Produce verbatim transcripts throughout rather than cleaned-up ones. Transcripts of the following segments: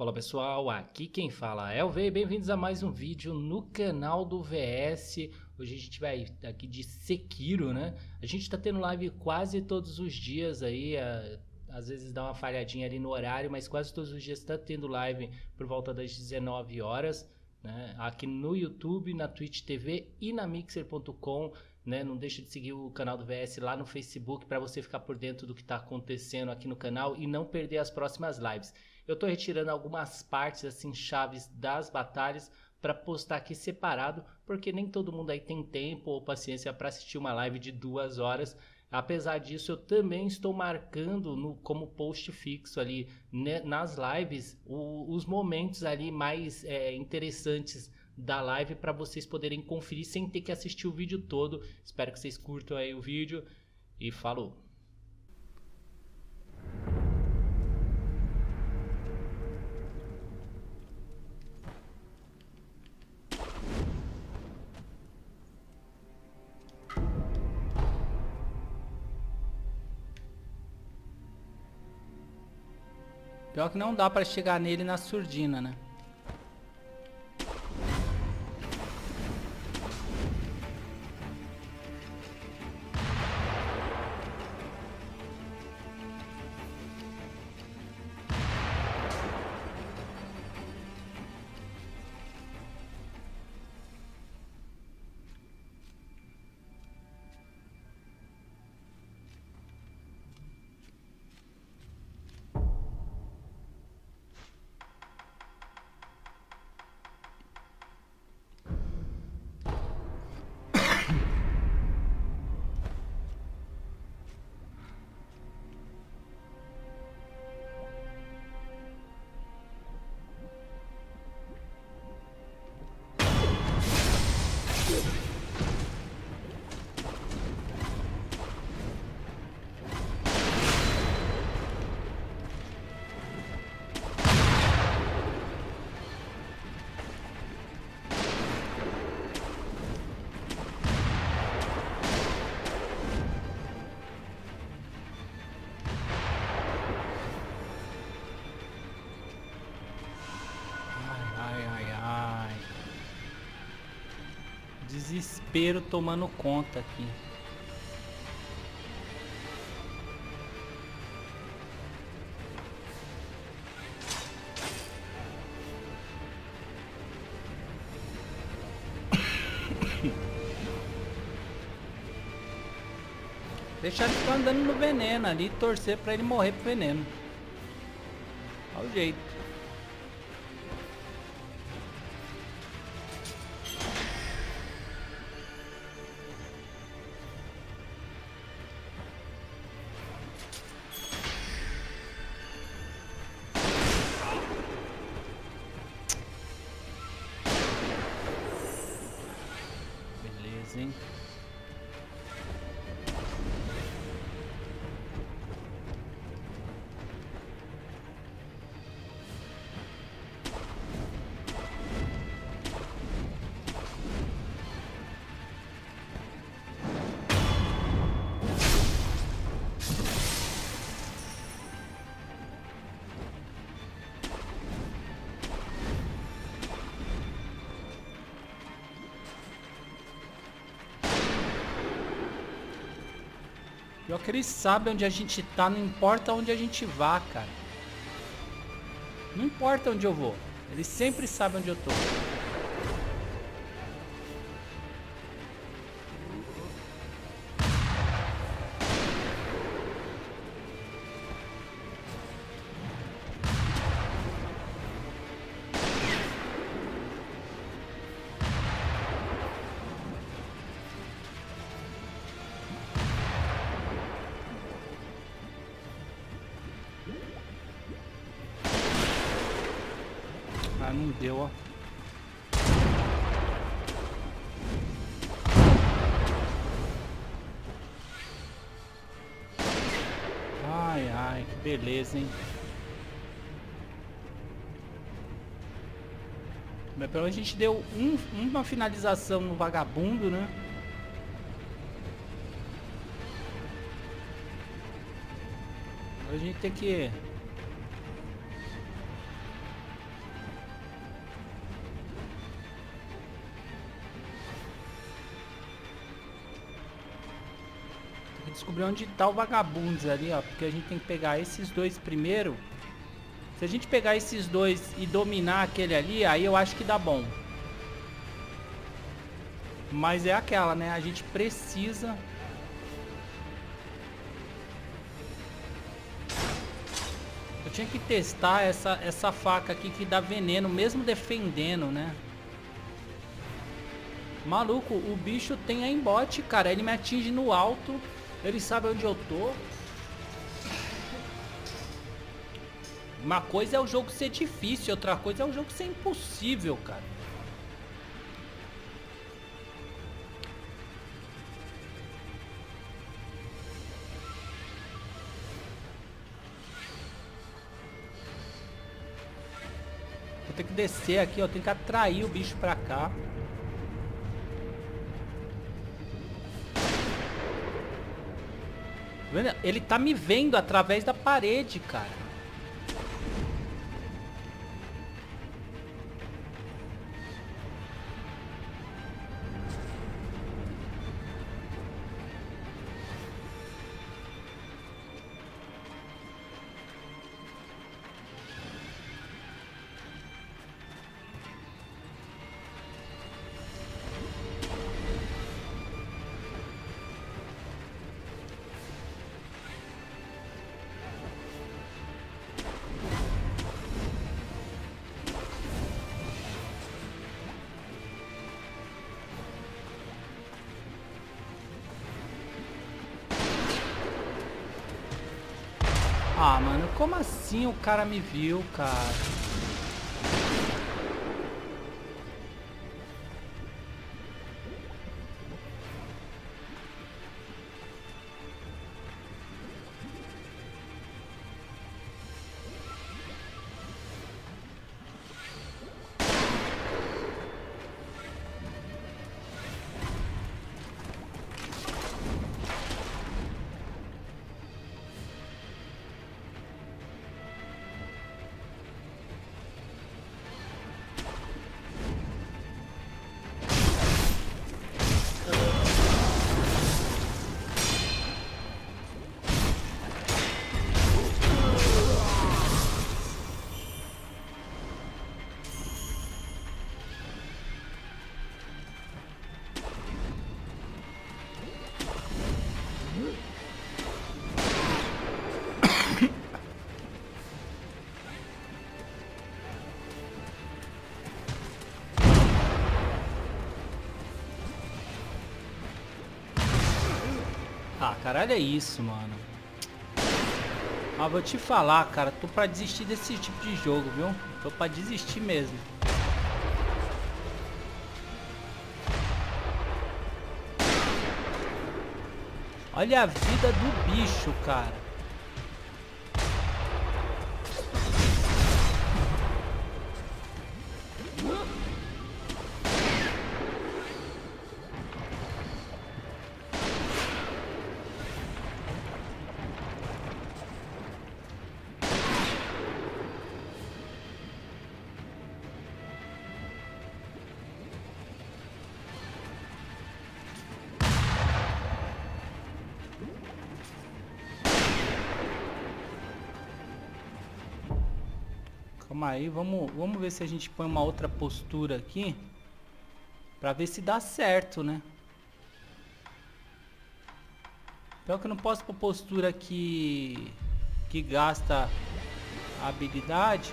Olá pessoal, aqui quem fala é o V e bem-vindos a mais um vídeo no canal do V S. Hoje a gente vai aqui de Sekiro, né? A gente tá tendo live quase todos os dias aí, às vezes dá uma falhadinha ali no horário, mas quase todos os dias tá tendo live por volta das dezenove horas, né? Aqui no YouTube, na Twitch T V e na Mixer ponto com. Né? Não deixa de seguir o canal do V S lá no Facebook para você ficar por dentro do que está acontecendo aqui no canal e não perder as próximas lives. Eu estou retirando algumas partes assim chaves das batalhas para postar aqui separado, porque nem todo mundo aí tem tempo ou paciência para assistir uma live de duas horas. Apesar disso, eu também estou marcando no, como post fixo ali, né, nas lives o, os momentos ali mais é, interessantes da live para vocês poderem conferir sem ter que assistir o vídeo todo. Espero que vocês curtam aí o vídeo e falou! Pior que não dá para chegar nele na surdina, né? Desespero tomando conta aqui. Deixar ele ficar andando no veneno ali e torcer pra ele morrer pro veneno. Olha o jeito. Hein? Pior que eles sabem onde a gente tá, não importa onde a gente vá, cara. Não importa onde eu vou, eles sempre sabem onde eu tô. Ah, não deu, ó. Ai, ai, que beleza, hein? Mas pelo menos a gente deu um, uma finalização no vagabundo, né? Agora a gente tem que... Tem que descobrir onde tá o vagabundos ali, ó. Porque a gente tem que pegar esses dois primeiro. Se a gente pegar esses dois e dominar aquele ali, aí eu acho que dá bom. Mas é aquela, né? A gente precisa... Eu tinha que testar essa, essa faca aqui que dá veneno, mesmo defendendo, né? Maluco, o bicho tem aimbot, cara. Ele me atinge no alto. Ele sabe onde eu tô. Uma coisa é o jogo ser difícil, outra coisa é o jogo ser impossível, cara. Vou ter que descer aqui, ó. Tem que atrair o bicho pra cá. Ele tá me vendo através da parede, cara. Ah, mano, como assim o cara me viu, cara? Ah, caralho, é isso, mano. Ah, vou te falar, cara. Tô pra desistir desse tipo de jogo, viu? Tô pra desistir mesmo. Olha a vida do bicho, cara. Aí vamos, vamos ver se a gente põe uma outra postura aqui pra ver se dá certo, né? Pior que eu não posso pôr postura que, que gasta a habilidade.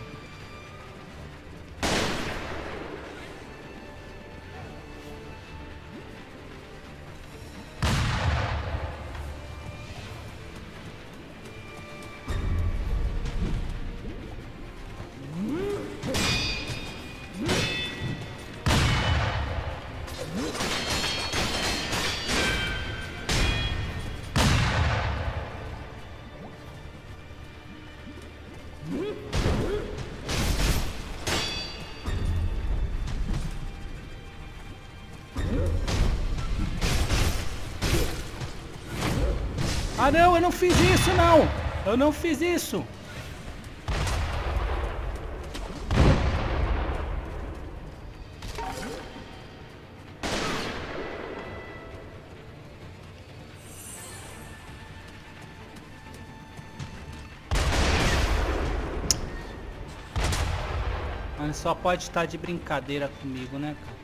Ah, não, eu não fiz isso, não! Eu não fiz isso! Mano, só pode estar de brincadeira comigo, né, cara?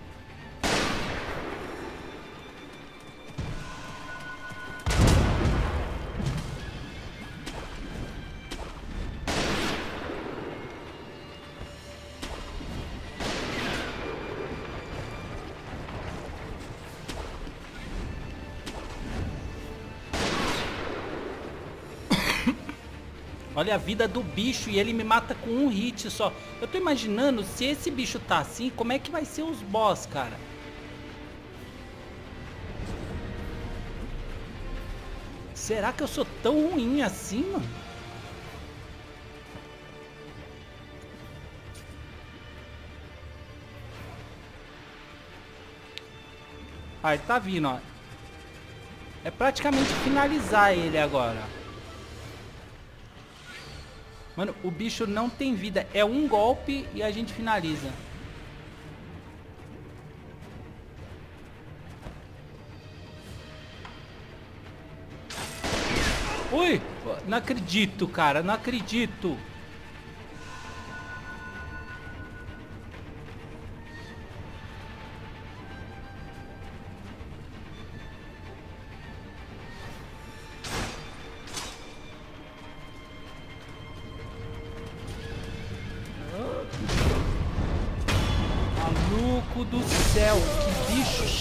Olha a vida do bicho e ele me mata com um hit só. Eu tô imaginando, se esse bicho tá assim, como é que vai ser os boss, cara? Será que eu sou tão ruim assim, mano? Ah, ele tá vindo, ó. É praticamente finalizar ele agora. Mano, o bicho não tem vida. É um golpe e a gente finaliza. Ui! Não acredito, cara. Não acredito.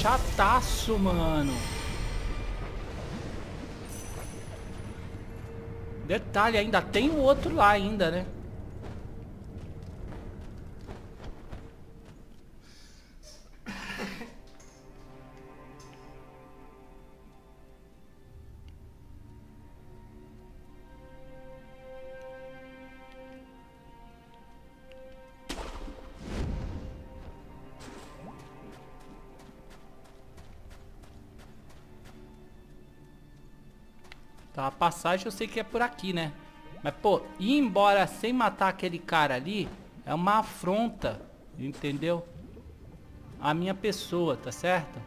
Chataço, mano. Detalhe, ainda tem o outro lá ainda, né? Tá, a passagem eu sei que é por aqui, né? Mas, pô, ir embora sem matar aquele cara ali é uma afronta, entendeu? A minha pessoa, tá certo?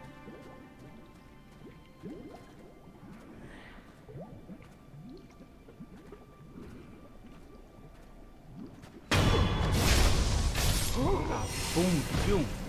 Vagabundo, viu?